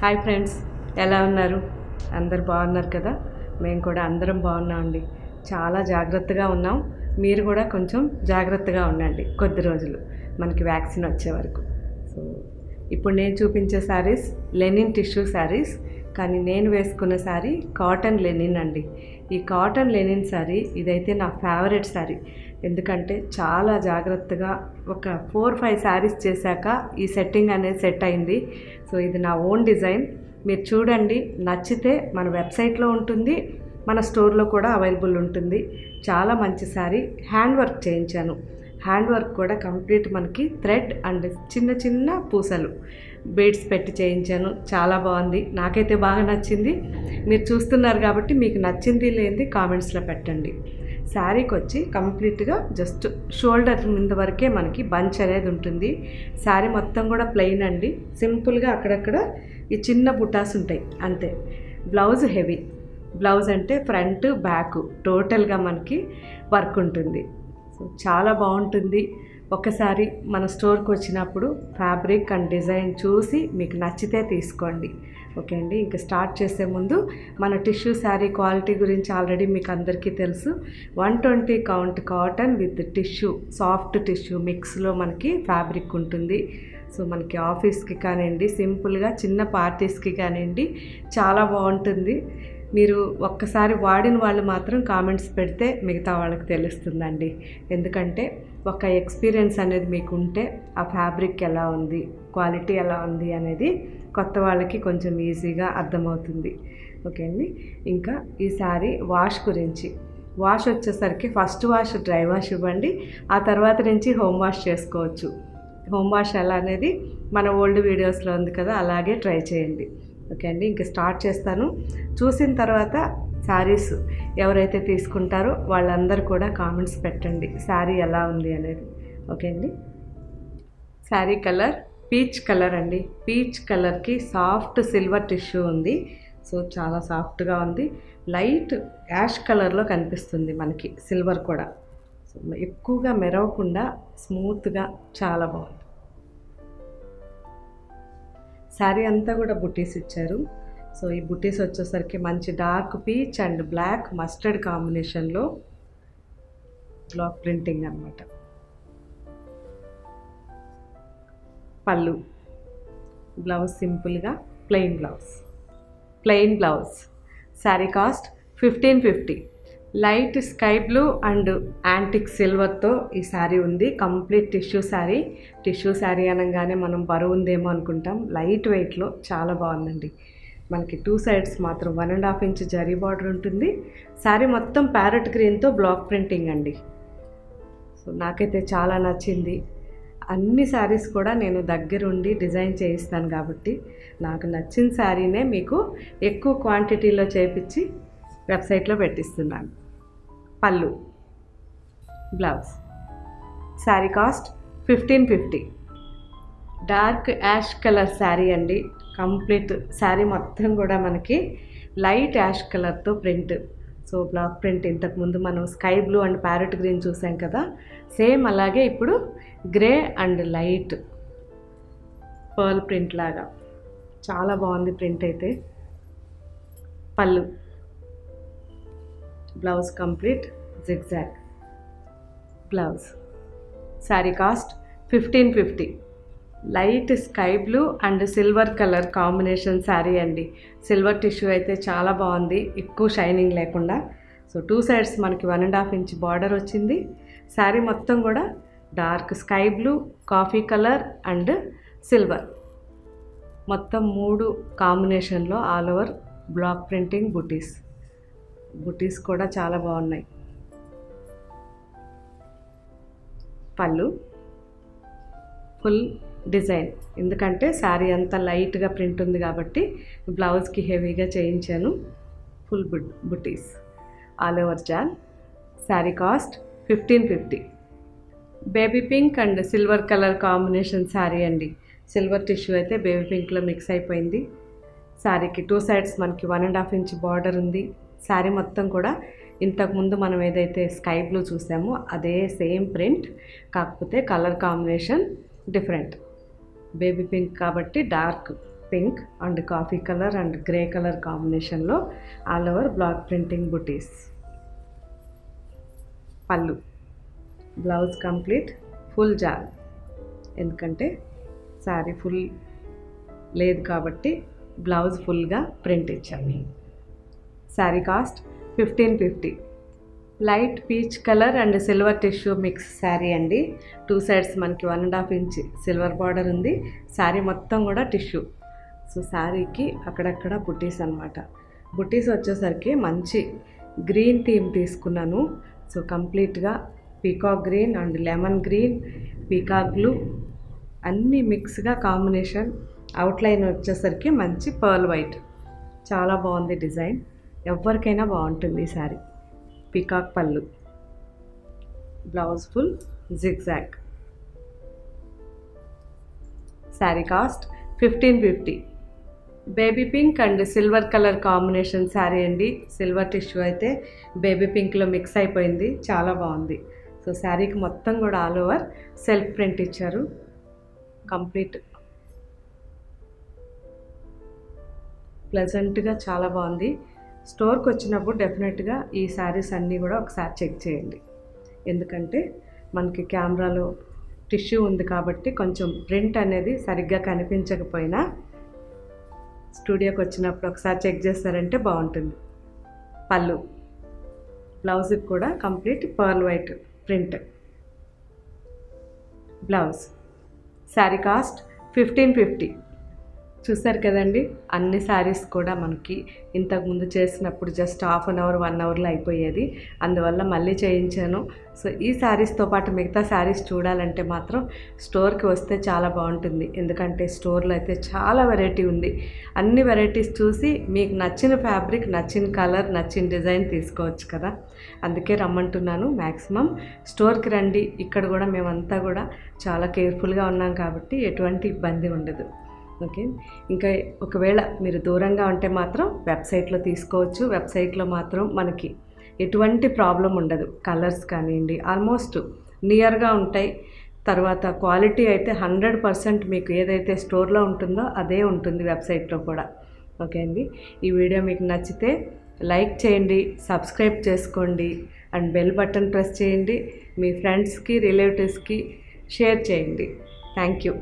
Hi friends, ఎలా ఉన్నారు? అందరు బాగున్నారు కదా? మేము కూడా అందరం బాగున్నామండి. చాలా జాగ్రత్తగా ఉన్నాం. మీరు కూడా కొంచెం జాగ్రత్తగా ఉండండి కొద్ది రోజులు, మనకి వ్యాక్సిన్ వచ్చే వరకు. సో ఇప్పుడు నేను చూపించే శారీస్ లెనిన్ టిష్యూ శారీస్, కానీ నేను వేసుకున్న శారీ కాటన్ లెనిన్ అండి. ఈ కాటన్ లెనిన్ శారీ ఇదైతే నా ఫేవరెట్ శారీ, ఎందుకంటే చాలా జాగ్రత్తగా ఒక 4-5 శారీస్ చేశాక ఈ సెట్టింగ్ అనేది సెట్ అయింది. సో ఇది నా ఓన్ డిజైన్. మీరు చూడండి, నచ్చితే మన వెబ్సైట్లో ఉంటుంది, మన స్టోర్లో కూడా అవైలబుల్ ఉంటుంది. చాలా మంచి శారీ. హ్యాండ్ వర్క్ చేయించాను. హ్యాండ్ వర్క్ కూడా కంప్లీట్ మనకి థ్రెడ్ అండ్ చిన్న చిన్న పూసలు బీడ్స్ పెట్టి చేయించాను. చాలా బాగుంది, నాకైతే బాగా నచ్చింది. మీరు చూస్తున్నారు కాబట్టి మీకు నచ్చింది లేనిది కామెంట్స్లో పెట్టండి. శారీకి వచ్చి కంప్లీట్గా జస్ట్ షోల్డర్ మీద వరకే మనకి బంచ్ అనేది ఉంటుంది. శారీ మొత్తం కూడా ప్లెయిన్ అండి, సింపుల్గా అక్కడక్కడ ఈ చిన్న బుటాస్ ఉంటాయి అంతే. బ్లౌజ్ హెవీ బ్లౌజ్, అంటే ఫ్రంట్ బ్యాక్ టోటల్గా మనకి వర్క్ ఉంటుంది. సో చాలా బాగుంటుంది. ఒకసారి మన స్టోర్కి వచ్చినప్పుడు ఫ్యాబ్రిక్ అండ్ డిజైన్ చూసి మీకు నచ్చితే తీసుకోండి. ఓకే అండి, ఇంకా స్టార్ట్ చేసే ముందు మన టిష్యూ శారీ క్వాలిటీ గురించి ఆల్రెడీ మీకు అందరికీ తెలుసు. 120 count cotton with tissue, soft tissue మిక్స్లో మనకి ఫ్యాబ్రిక్ ఉంటుంది. సో మనకి ఆఫీస్కి కానివ్వండి, సింపుల్గా చిన్న పార్టీస్కి కానివ్వండి, చాలా బాగుంటుంది. మీరు ఒక్కసారి వాడిన వాళ్ళు మాత్రం కామెంట్స్ పెడితే మిగతా వాళ్ళకి తెలుస్తుందండి, ఎందుకంటే ఒక ఎక్స్పీరియన్స్ అనేది మీకు ఉంటే ఆ ఫ్యాబ్రిక్ ఎలా ఉంది, క్వాలిటీ ఎలా ఉంది అనేది కొత్త వాళ్ళకి కొంచెం ఈజీగా అర్థమవుతుంది. ఓకే అండి, ఇంకా ఈ శారీ వాష్ గురించి. వాష్ వచ్చేసరికి ఫస్ట్ వాష్ డ్రై వాష్ ఇవ్వండి, ఆ తర్వాత నుంచి హోమ్ వాష్ చేసుకోవచ్చు. హోమ్ వాష్ ఎలా అనేది మన ఓల్డ్ వీడియోస్లో ఉంది కదా, అలాగే ట్రై చేయండి. ఓకే అండి, ఇంకా స్టార్ట్ చేస్తాను. చూసిన తర్వాత శారీస్ ఎవరైతే తీసుకుంటారో వాళ్ళందరూ కూడా కామెంట్స్ పెట్టండి శారీ ఎలా ఉంది అనేది. ఓకే అండి, శారీ కలర్ పీచ్ కలర్ అండి. పీచ్ కలర్కి సాఫ్ట్ సిల్వర్ టిష్యూ ఉంది. సో చాలా సాఫ్ట్గా ఉంది. లైట్ యాష్ కలర్లో కనిపిస్తుంది మనకి సిల్వర్ కూడా. సో ఎక్కువగా మెరవకుండా స్మూత్గా చాలా బాగుంది. శారీ అంతా కూడా బుటీస్ ఇచ్చారు. సో ఈ బుటీస్ వచ్చేసరికి మంచి dark peach and black mustard కాంబినేషన్లో బ్లాక్ ప్రింటింగ్ అన్నమాట. పళ్ళు బ్లౌజ్ సింపుల్గా plain blouse. Sari cost 1550. Light sky blue and antique సిల్వర్తో ఈ శారీ ఉంది. Complete tissue sari. Tissue sari అనగానే మనం బరువు ఉందేమో అనుకుంటాం, లైట్ వెయిట్లో చాలా బాగుందండి. మనకి 2 సైడ్స్ మాత్రం 1.5 ఇంచ్ జరీ బార్డర్ ఉంటుంది. శారీ మొత్తం ప్యారెట్ గ్రీన్తో బ్లాక్ ప్రింటింగ్ అండి. సో నాకైతే చాలా నచ్చింది. అన్ని శారీస్ కూడా నేను దగ్గరుండి డిజైన్ చేయిస్తాను కాబట్టి నాకు నచ్చిన శారీనే మీకు ఎక్కువ క్వాంటిటీలో చేయించి వెబ్సైట్లో పెట్టిస్తున్నాను. పళ్ళు blouse. Sari cost 1550. Dark ash colour sari అండి. కంప్లీట్ శారీ మొత్తం కూడా మనకి లైట్ యాష్ కలర్తో ప్రింట్. సో బ్లాక్ ప్రింట్ ఇంతకుముందు మనం sky blue and parrot green చూసాం కదా, సేమ్ అలాగే ఇప్పుడు grey and light pearl print లాగా. చాలా బాగుంది ప్రింట్ అయితే. పళ్ళు blouse complete zigzag blouse. Sari cost 1550. Light sky blue and silver colour combination sari అండి. సిల్వర్ టిష్యూ అయితే చాలా బాగుంది, ఎక్కువ షైనింగ్ లేకుండా. సో 2 సైడ్స్ మనకి 1.5 ఇంచ్ బార్డర్ వచ్చింది. శారీ మొత్తం కూడా dark sky blue, coffee colour and silver, మొత్తం 3 కాంబినేషన్లో ఆల్ ఓవర్ బ్లాక్ ప్రింటింగ్ బుటీస్. బుటీస్ కూడా చాలా బాగున్నాయి. పళ్ళు ఫుల్ డిజైన్, ఎందుకంటే శారీ అంతా లైట్గా ప్రింట్ ఉంది కాబట్టి బ్లౌజ్కి హెవీగా చేయించాను. ఫుల్ బుటీస్ ఆల్ ఓవర్ జాన్. Sari cost 1550. Baby pink and silver colour combination sari అండి. సిల్వర్ టిష్యూ అయితే బేబీ పింక్లో మిక్స్ అయిపోయింది. శారీకి 2 సైడ్స్ మనకి 1.5 ఇంచ్ బార్డర్ ఉంది. శారీ మొత్తం కూడా ఇంతకుముందు మనం ఏదైతే స్కై బ్లూ చూసామో అదే సేమ్ ప్రింట్, కాకపోతే colour combination different. Baby pink కాబట్టి dark pink and coffee color and grey color combination lo all over block printing booties. Pallu. Blouse complete full jar. ఎందుకంటే సారీ ఫుల్ లేదు కాబట్టి బ్లౌజ్ ఫుల్గా print ఇచ్చాము. Sari cost 1550. Light peach colour and silver tissue mix sari అండి. Two sides మనకి 1.5 inch silver border ఉంది. సారీ మొత్తం కూడా టిష్యూ. సో సారీకి అక్కడక్కడ బుటీస్ అన్నమాట. బుటీస్ వచ్చేసరికి మంచి గ్రీన్ థీమ్ తీసుకున్నాను. సో కంప్లీట్గా peacock green and lemon green, peacock blue అన్నీ మిక్స్గా కాంబినేషన్. అవుట్లైన్ వచ్చేసరికి మంచి పర్ల్ వైట్. చాలా బాగుంది డిజైన్, ఎవరికైనా బాగుంటుంది ఈ సారీ. పీకాక్ పళ్ళు, blouse full zigzag. Sari cost 1550. Baby pink and silver colour combination sari అండి. సిల్వర్ టిష్యూ అయితే బేబీ పింక్లో మిక్స్ అయిపోయింది, చాలా బాగుంది. సో శారీకి మొత్తం కూడా ఆల్ ఓవర్ సెల్ఫ్ ప్రింట్ ఇచ్చారు కంప్లీట్. ప్లెజెంట్గా చాలా బాగుంది. స్టోర్కి వచ్చినప్పుడు డెఫినెట్గా ఈ శారీస్ అన్నీ కూడా ఒకసారి చెక్ చేయండి. ఎందుకంటే మనకి కెమెరాలో టిష్యూ ఉంది కాబట్టి కొంచెం ప్రింట్ అనేది సరిగ్గా కనిపించకపోయినా స్టూడియోకి వచ్చినప్పుడు ఒకసారి చెక్ చేస్తారంటే బాగుంటుంది. పళ్ళు, బ్లౌజ్కి కూడా complete pearl white print. Blouse sari cost 1550. చూసారు కదండి, అన్ని శారీస్ కూడా మనకి ఇంతకుముందు చేసినప్పుడు జస్ట్ హాఫ్ అన్ అవర్ 1 అవర్లో అయిపోయేది, అందువల్ల మళ్ళీ చేయించాను. సో ఈ శారీస్తో పాటు మిగతా శారీస్ చూడాలంటే మాత్రం స్టోర్కి వస్తే చాలా బాగుంటుంది. ఎందుకంటే స్టోర్లో అయితే చాలా వెరైటీ ఉంది. అన్ని వెరైటీస్ చూసి మీకు నచ్చిన ఫ్యాబ్రిక్, నచ్చిన కలర్, నచ్చిన డిజైన్ తీసుకోవచ్చు కదా. అందుకే రమ్మంటున్నాను, మ్యాక్సిమం స్టోర్కి రండి. ఇక్కడ కూడా మేమంతా కూడా చాలా కేర్ఫుల్గా ఉన్నాం కాబట్టి ఎటువంటి ఇబ్బంది ఉండదు. ఓకే, ఇంకా ఒకవేళ మీరు దూరంగా ఉంటే మాత్రం వెబ్సైట్లో తీసుకోవచ్చు. వెబ్సైట్లో మాత్రం మనకి ఎటువంటి ప్రాబ్లం ఉండదు. కలర్స్ కానివ్వండి ఆల్మోస్ట్ నియర్గా ఉంటాయి. తర్వాత క్వాలిటీ అయితే 100% మీకు ఏదైతే స్టోర్లో ఉంటుందో అదే ఉంటుంది వెబ్సైట్లో కూడా. ఓకే అండి, ఈ వీడియో మీకు నచ్చితే లైక్ చేయండి, సబ్స్క్రైబ్ చేసుకోండి అండ్ బెల్ బటన్ ప్రెస్ చేయండి. మీ ఫ్రెండ్స్కి, రిలేటివ్స్కి షేర్ చేయండి. Thank you.